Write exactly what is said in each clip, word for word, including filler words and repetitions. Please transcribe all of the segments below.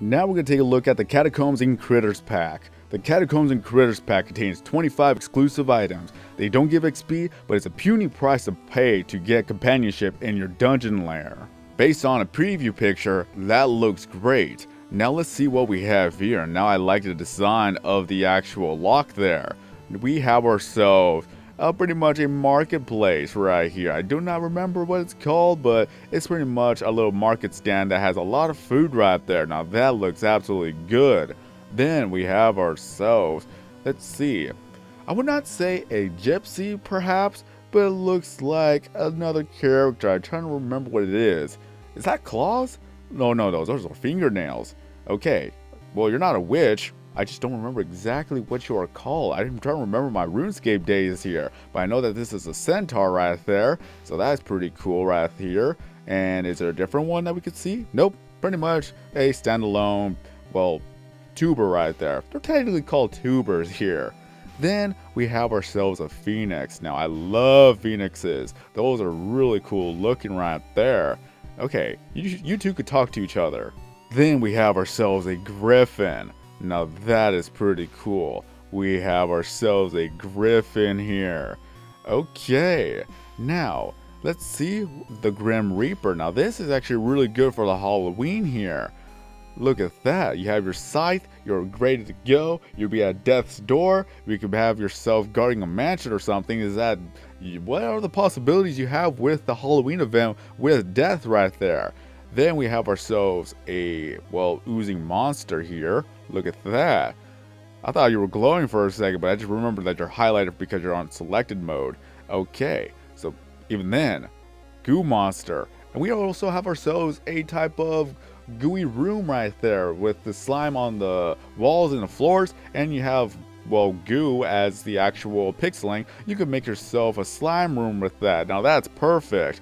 Now we're going to take a look at the Catacombs and Critters Pack. The Catacombs and Critters Pack contains twenty-five exclusive items. They don't give X P, but it's a puny price to pay to get companionship in your dungeon lair. Based on a preview picture, that looks great. Now let's see what we have here. Now I like the design of the actual lock there. We have ourselves Uh, pretty much a marketplace right here. I do not remember what it's called, but it's pretty much a little market stand that has a lot of food right there. Now that looks absolutely good. Then we have ourselves, let's see, I would not say a gypsy perhaps, but it looks like another character. I'm trying to remember what it is. Is that claws? No, no, those, those are fingernails. Okay, well, you're not a witch. I just don't remember exactly what you are called. I'm trying to remember my RuneScape days here, but I know that this is a centaur right there, so that's pretty cool right here. And is there a different one that we could see? Nope, pretty much a standalone, well, tuber right there. They're technically called tubers here. Then we have ourselves a phoenix. Now I love phoenixes. Those are really cool looking right there. Okay, you, you two could talk to each other. Then we have ourselves a griffin. Now that is pretty cool. We have ourselves a griffin here. Okay, now let's see the Grim Reaper. Now this is actually really good for the Halloween here. Look at that. You have your scythe, you're ready to go, you'll be at death's door, you could have yourself guarding a mansion or something. Is that, what are the possibilities you have with the Halloween event with death right there? Then we have ourselves a, well, oozing monster here. Look at that. I thought you were glowing for a second, but I just remembered that you're highlighted because you're on selected mode. Okay, so even then, goo monster. And we also have ourselves a type of gooey room right there with the slime on the walls and the floors, and you have, well, goo as the actual pixeling. You can make yourself a slime room with that. Now that's perfect.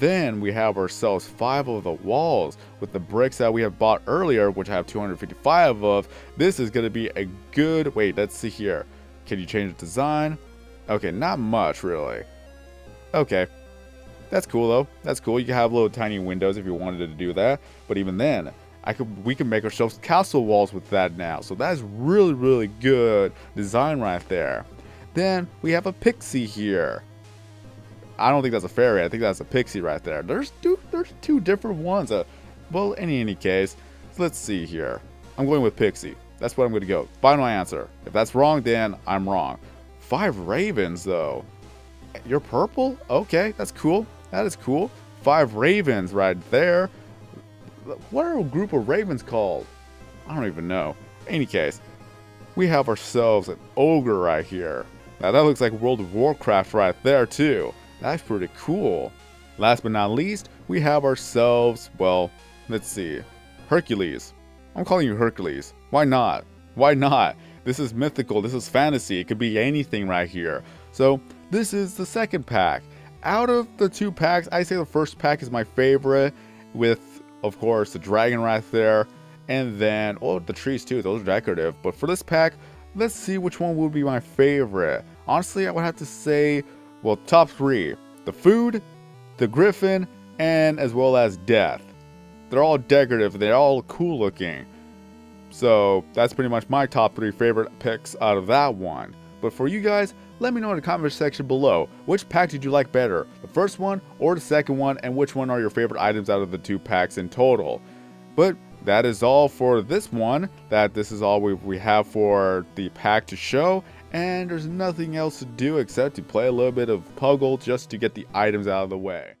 Then we have ourselves five of the walls with the bricks that we have bought earlier, which I have two hundred fifty-five of. This is going to be a good, wait, let's see here. Can you change the design? Okay, not much really. Okay, that's cool though. That's cool. You can have little tiny windows if you wanted to do that. But even then, I could, we can make ourselves castle walls with that now. So that's really, really good design right there. Then we have a pixie here. I don't think that's a fairy. I think that's a pixie right there. There's two, there's two different ones. Uh, well, in any case, let's see here. I'm going with pixie. That's what I'm going to go. Final answer. If that's wrong, then I'm wrong. Five ravens, though. You're purple? Okay, that's cool. That is cool. Five ravens right there. What are a group of ravens called? I don't even know. In any case, we have ourselves an ogre right here. Now, that looks like World of Warcraft right there, too. That's pretty cool. Last but not least, we have ourselves, well, let's see, Hercules. I'm calling you Hercules. Why not? Why not? This is mythical. This is fantasy. It could be anything right here. So this is the second pack. Out of the two packs, I say the first pack is my favorite with, of course, the dragon right there. And then, oh, the trees too. Those are decorative. But for this pack, let's see which one would be my favorite. Honestly, I would have to say, well, top three, the food, the griffin, and as well as death. They're all decorative, they're all cool looking. So that's pretty much my top three favorite picks out of that one. But for you guys, let me know in the comment section below, which pack did you like better, the first one or the second one, and which one are your favorite items out of the two packs in total. But that is all for this one, that this is all we, we have for the pack to show. And there's nothing else to do except to play a little bit of Puggle just to get the items out of the way.